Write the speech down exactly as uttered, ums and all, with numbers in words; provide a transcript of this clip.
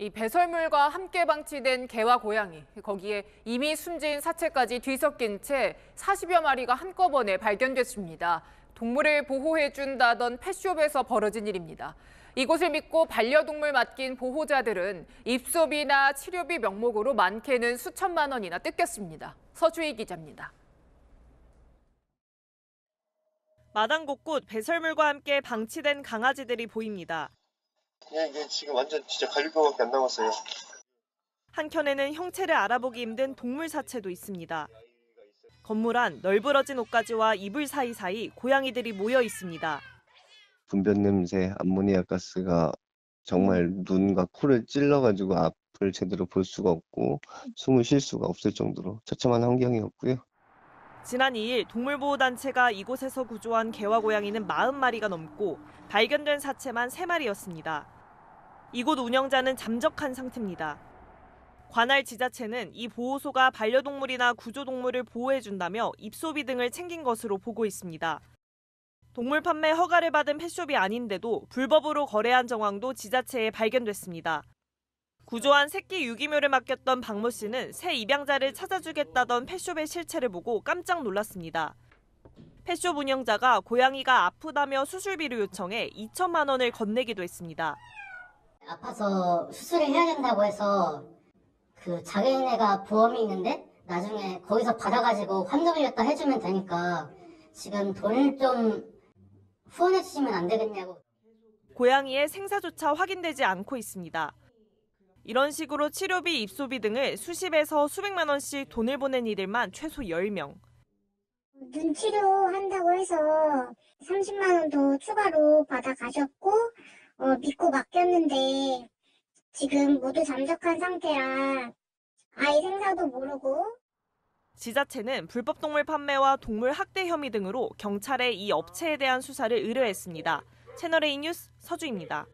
이 배설물과 함께 방치된 개와 고양이, 거기에 이미 숨진 사체까지 뒤섞인 채 사십여 마리가 한꺼번에 발견됐습니다. 동물을 보호해준다던 펫숍에서 벌어진 일입니다. 이곳을 믿고 반려동물 맡긴 보호자들은 입소비나 치료비 명목으로 많게는 수천만 원이나 뜯겼습니다. 서주희 기자입니다. 마당 곳곳 배설물과 함께 방치된 강아지들이 보입니다. 그냥 이게 지금 완전 진짜 갈비뼈밖에 안 남았어요. 한켠에는 형체를 알아보기 힘든 동물 사체도 있습니다. 건물 안 널브러진 옷가지와 이불 사이사이 고양이들이 모여 있습니다. 분변 냄새, 암모니아 가스가 정말 눈과 코를 찔러가지고 앞을 제대로 볼 수가 없고 숨을 쉴 수가 없을 정도로 처참한 환경이었고요. 지난 이 일 동물보호단체가 이곳에서 구조한 개와 고양이는 사십 마리가 넘고 발견된 사체만 세 마리였습니다. 이곳 운영자는 잠적한 상태입니다. 관할 지자체는 이 보호소가 반려동물이나 구조동물을 보호해준다며 입소비 등을 챙긴 것으로 보고 있습니다. 동물 판매 허가를 받은 펫숍이 아닌데도 불법으로 거래한 정황도 지자체에 발견됐습니다. 구조한 새끼 유기묘를 맡겼던 박모 씨는 새 입양자를 찾아주겠다던 펫숍의 실체를 보고 깜짝 놀랐습니다. 펫숍 운영자가 고양이가 아프다며 수술비를 요청해 이천만 원을 건네기도 했습니다. 아파서 수술을 해야 된다고 해서 그 장애인애가 보험이 있는데 나중에 거기서 받아가지고 환급이었다 해주면 되니까 지금 돈을 좀 후원해 주시면 안 되겠냐고. 고양이의 생사조차 확인되지 않고 있습니다. 이런 식으로 치료비, 입소비 등을 수십에서 수백만 원씩 돈을 보낸 이들만 최소 열 명. 눈 치료한다고 해서 삼십만 원 더 추가로 받아가셨고 어, 믿고 맡겼는데 지금 모두 잠적한 상태라 아이 생사도 모르고. 지자체는 불법 동물 판매와 동물 학대 혐의 등으로 경찰에 이 업체에 대한 수사를 의뢰했습니다. 채널A 뉴스 서주입니다.